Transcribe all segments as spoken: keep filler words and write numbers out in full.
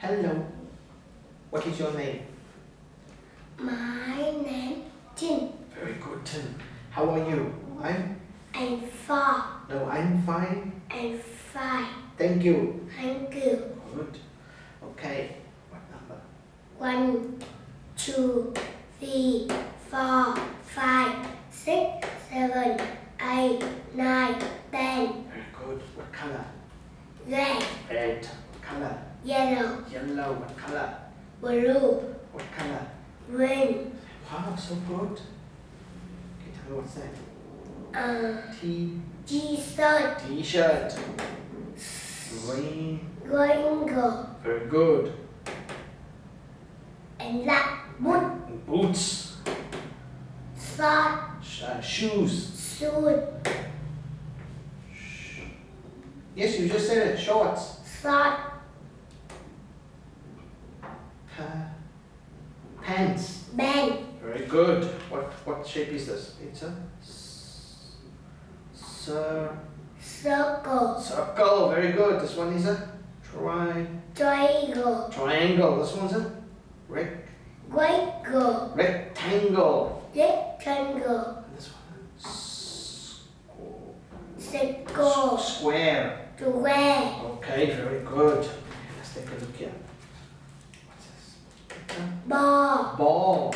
Hello. What is your name? My name Tim. Very good, Tim. How are you? I'm. I'm fine. No, I'm fine. I'm fine. Thank you. Thank you. Good. Okay. What number? One, two, three, four, five, six, seven, eight, nine, ten. Very good. What color? Red. Red. What color? Yellow. Yellow. What color? Blue. What color? Green. Wow, so good. Okay, tell me what's that? Uh, T. T-shirt. T-shirt. Green. Ringo. Very good. And that boot. Boots. Sock. Sh uh, shoes. Suit. Sh yes, you just said it. Shorts. Sock. Pants. Bang. Very good. What what shape is this? It's a cir circle. Circle. Very good. This one is a tri triangle. Triangle. This one's a rec rectangle. Rectangle. Rectangle. And this one. Circle. Square. Square. Okay. Very good. Let's take a look here. Ball. Ball.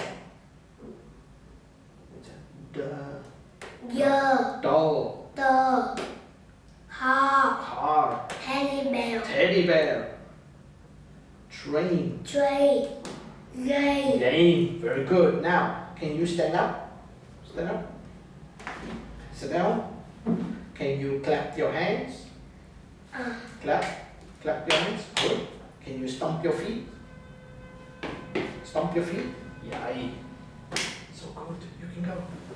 Duh. Doll. Duh. Car. Car. Teddy bear. Teddy bear. Train. Train. Game. Game. Very good. Now, can you stand up? Stand up. Sit down. Can you clap your hands? Uh. Clap. Clap your hands. Good. Can you stomp your feet? Stomp your feet? Yeah. So good. You can go.